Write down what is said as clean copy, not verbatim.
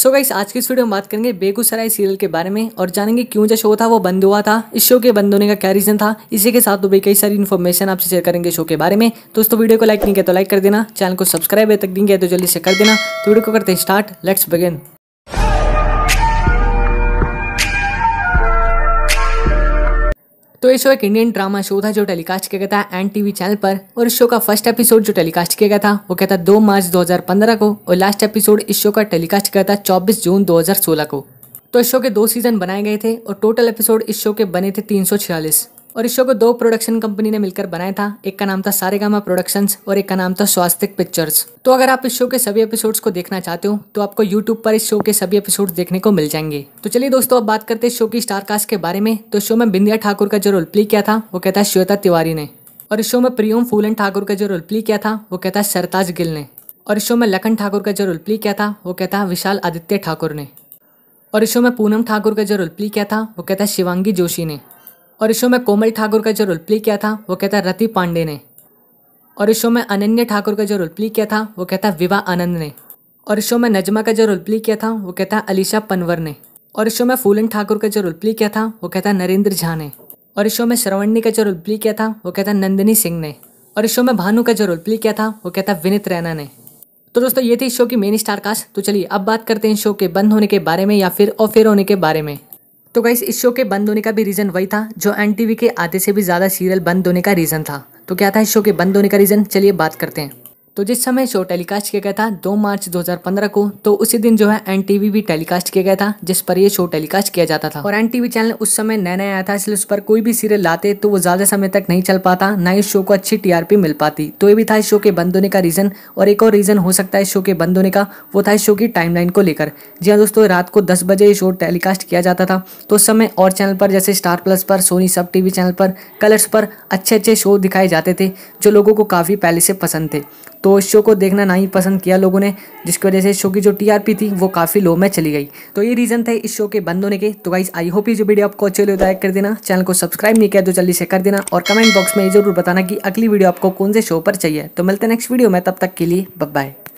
So guys आज की इस वीडियो में बात करेंगे बेगुसराय सीरियल के बारे में और जानेंगे क्यों जो शो था वो बंद हुआ था, इस शो के बंद होने का क्या रीजन था। इसी के साथ तो भाई कई सारी इन्फॉर्मेशन आपसे शेयर करेंगे शो के बारे में। दोस्तों वीडियो को लाइक नहीं किया तो लाइक कर देना, चैनल को सब्सक्राइब तक नहीं किया तो जल्दी से कर देना। तो वीडियो को करते हैं स्टार्ट, लेट्स बिगिन। तो ये शो एक इंडियन ड्रामा शो था जो टेलीकास्ट किया गया था एंड टीवी चैनल पर, और इस शो का फर्स्ट एपिसोड जो टेलीकास्ट किया गया था वो क्या था 2 मार्च 2015 को, और लास्ट एपिसोड इस शो का टेलीकास्ट किया था 24 जून 2016 को। तो इस शो के 2 सीजन बनाए गए थे और टोटल एपिसोड इस शो के बने थे 346, और इस शो को 2 प्रोडक्शन कंपनी ने मिलकर बनाया था। एक का नाम था सारेगामा प्रोडक्शंस और एक का नाम था स्वास्तिक पिक्चर्स। तो अगर आप इस शो के सभी एपिसोड्स को देखना चाहते हो तो आपको YouTube पर इस शो के सभी एपिसोड्स देखने को मिल जाएंगे। तो चलिए दोस्तों अब बात करते हैं शो की स्टार कास्ट के बारे में। तो शो में बिंदिया ठाकुर का जो रोल प्ले किया था वो कहता है श्वेता तिवारी ने, और इस शो में प्रियोम फूलन ठाकुर का जो रोल प्ले किया था वो कहता है सरताज गिल ने, और इस शो में लखन ठाकुर का जो रोल प्ले किया था वो कहता है विशाल आदित्य ठाकुर ने, और इस शो में पूनम ठाकुर का जो रोल प्ले किया था वो कहता है शिवांगी जोशी ने, और इस शो में कोमल ठाकुर का जो रोल प्ले किया था वो कहता रति पांडे ने, और इस शो में अनन्या ठाकुर का जो रोल प्ले किया था वो कहता विवा विवाह आनंद ने, और इस शो में नजमा का जो रोल प्ले किया था वो कहता अलिशा पनवर ने, और इस शो में फूलन ठाकुर का जो रोल प्ले किया था वो कहता नरेंद्र झा ने, और इस शो में श्रवणी का जो रोल प्ले किया था वो कहता नंदनी सिंह ने, और इस शो में भानु का जो रोल प्ले किया था वो कहता विनित रैना ने। तो दोस्तों ये थी इस शो की मेन स्टार कास्ट। तो चलिए अब बात करते हैं शो के बंद होने के बारे में या फिर ऑफेयर होने के बारे में। तो गाइस इस शो के बंद होने का भी रीज़न वही था जो एंड टीवी के आधे से भी ज़्यादा सीरियल बंद होने का रीज़न था। तो क्या था इस शो के बंद होने का रीज़न, चलिए बात करते हैं। तो जिस समय शो टेलीकास्ट किया गया था 2 मार्च 2015 को, तो उसी दिन जो है एंड टीवी भी टेलीकास्ट किया गया था जिस पर यह शो टेलीकास्ट किया जाता था। और एंड टीवी चैनल उस समय नया नया आया था, इसलिए उस पर कोई भी सीरियल लाते तो वो ज़्यादा समय तक नहीं चल पाता, ना इस शो को अच्छी टीआरपी मिल पाती। तो ये भी था इस शो के बंद होने का रीज़न। और एक और रीज़न हो सकता है इस शो के बंद होने का, वो था इस शो की टाइमलाइन को लेकर। जी हाँ दोस्तों, रात को 10 बजे ये शो टेलीकास्ट किया जाता था। तो उस समय और चैनल पर जैसे स्टार प्लस पर, सोनी सब टीवी चैनल पर, कलर्स पर अच्छे अच्छे शो दिखाए जाते थे जो लोगों को काफ़ी पहले से पसंद थे। तो इस शो को देखना नहीं पसंद किया लोगों ने, जिसकी वजह से इस शो की जो टीआरपी थी वो काफ़ी लो में चली गई। तो ये रीज़न थे इस शो के बंद होने के। तो गाइस आई होप ये जो वीडियो आपको अच्छी लगी लाइक कर देना, चैनल को सब्सक्राइब नहीं किया तो जल्दी से कर देना, और कमेंट बॉक्स में ये जरूर बताना कि अगली वीडियो आपको कौन से शो पर चाहिए। तो मिलते हैं नेक्स्ट वीडियो में, तब तक के लिए बाय बाय।